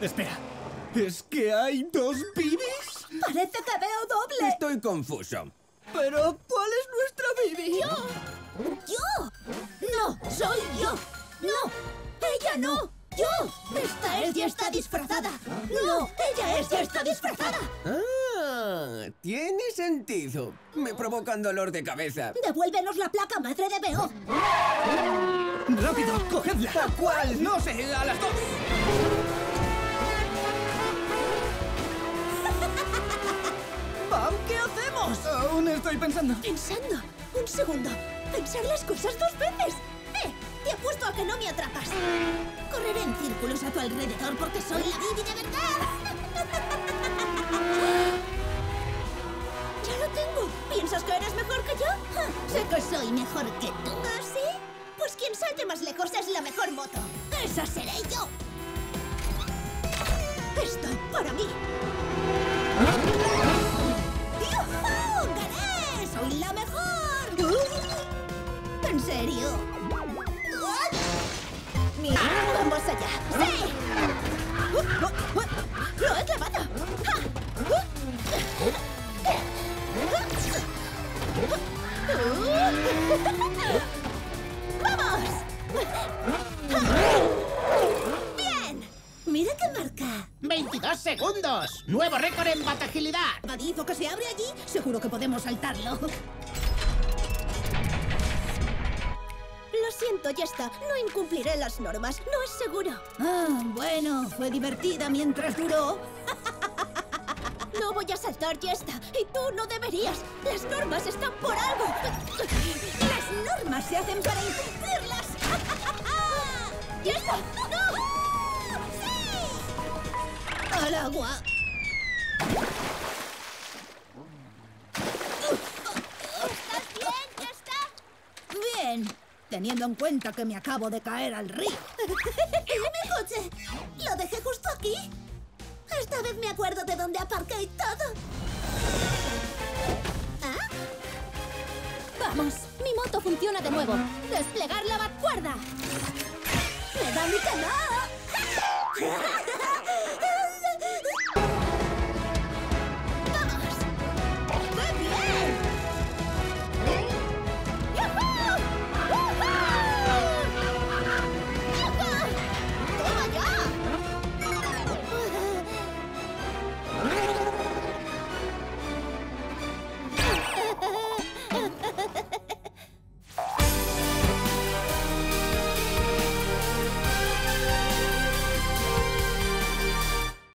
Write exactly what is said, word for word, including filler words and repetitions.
Espera, ¿es que hay dos Bibis? Parece que veo doble. Estoy confuso. ¿Pero cuál es nuestra Bibi? ¡Yo! ¡Yo! ¡No! ¡Soy yo! ¡No! ¡Ella no! ¡Yo! ¡Esta es y está disfrazada! ¡No! ¡Ella es y está disfrazada! ¡Ah! Tiene sentido. Me provocan dolor de cabeza. ¡Devuélvenos la placa madre de Beo! ¡Rápido! ¡Cogedla! ¿A cuál? ¡No sé! ¡A las dos! ¡Pam! ¿Qué hacemos? Aún estoy pensando. ¿Pensando? Un segundo. Pensar las cosas dos veces. ¡Eh! Te apuesto a que no me atrapas. Correré en círculos a tu alrededor porque soy la Bibi de verdad. ¡Ya lo tengo! ¿Piensas que eres mejor que yo? ¡Ja! Sé que soy mejor que tú. ¿Ah, sí? Pues quien salte más lejos es la mejor moto. ¡Esa seré yo! ¡Esto para mí! ¡Yujú! ¡Gané! ¡Soy la mejor! ¿En serio? ¡Mira! ¡Vamos allá! ¡Sí! ¡Lo he clavado! ¡Vamos! ¡Bien! Mira qué marca. ¡veintidós segundos! ¡Nuevo récord en batagilidad! Badizo que se abre allí, seguro que podemos saltarlo. Lo siento, ya está. No incumpliré las normas. No es seguro. Ah, bueno, fue divertida mientras duró. No voy a saltar, ya está. Y tú no deberías. Las normas están por algo. Las normas se hacen para incumplirlas. ¡Ya está! ¡No! ¡Al agua! ¿Estás bien? ¿Ya está? Bien, teniendo en cuenta que me acabo de caer al río. ¡Mi coche! ¡Lo dejé justo aquí! Esta vez me acuerdo de dónde aparqué y todo. ¿Ah? ¡Vamos! Mi moto funciona de nuevo. ¡Desplegar la batcuerda! ¡Me da mi calor!